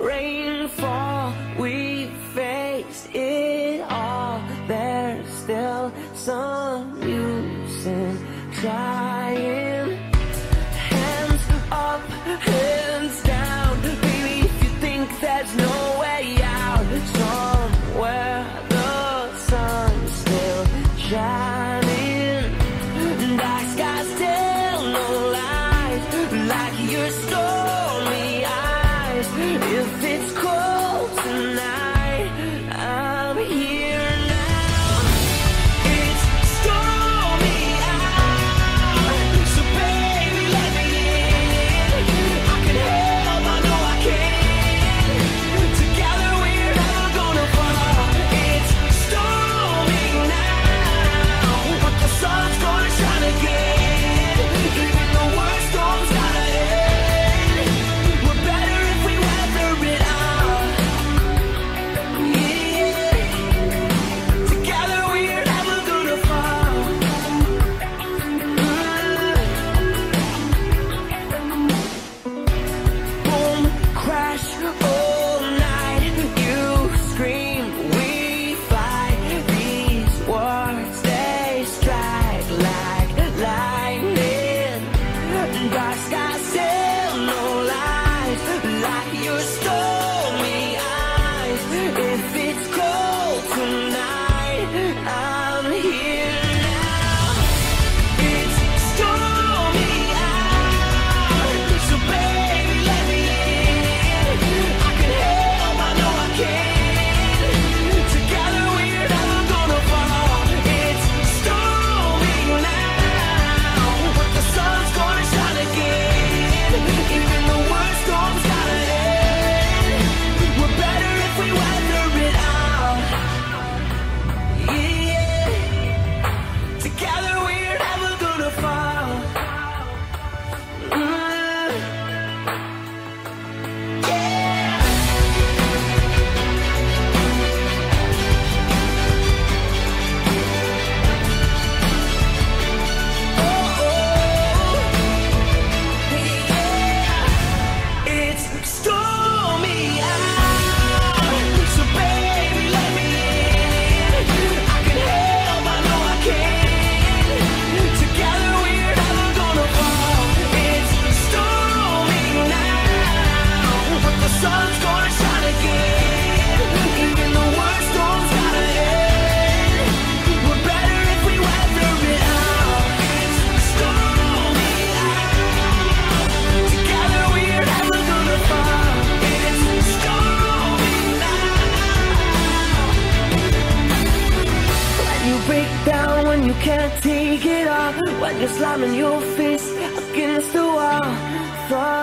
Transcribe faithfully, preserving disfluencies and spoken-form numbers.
rainfall, we face it all. There's still some use in trying. Hands up, hands down, baby, if you think there's no way out, somewhere the sun's still shining, dark skies still no light, like your stormy eyes. If it's cold tonight, I'm here now. It's stormy out, so baby, let me in. I can help, I know I can. Together we're never gonna fall. It's stormy now, but the sun's gonna shine again. Even the worst storm's gotta end. We're better if we weather it out. Yeah. Together we're never gonna fall. Mm. Boom, crash, all night. You scream, we fight. These words, they strike like lightning. Dark skies still no lies, like your stormy eyes. If it's cold tonight, I'm here now. It's stormy out, so baby, let me in. I can help, I know I can. Together we're never gonna fall. It's stormy now, but the sun's gonna shine again. Even the worst storm's gotta end. We're better if we weather it out. Yeah. Together we're never gonna fall. Mm. Yeah. It's stormy out, so baby, let me in. I can help, I know I can. Together we're never gonna fall. It's stormy now, but the sun's gonna shine again. Even the worst storm's gotta end. We're better if we weather it out. It's stormy out, together we're never gonna fall. It's stormy now. When you break down, when you can't take it all, when you're slamming your fist against the wall.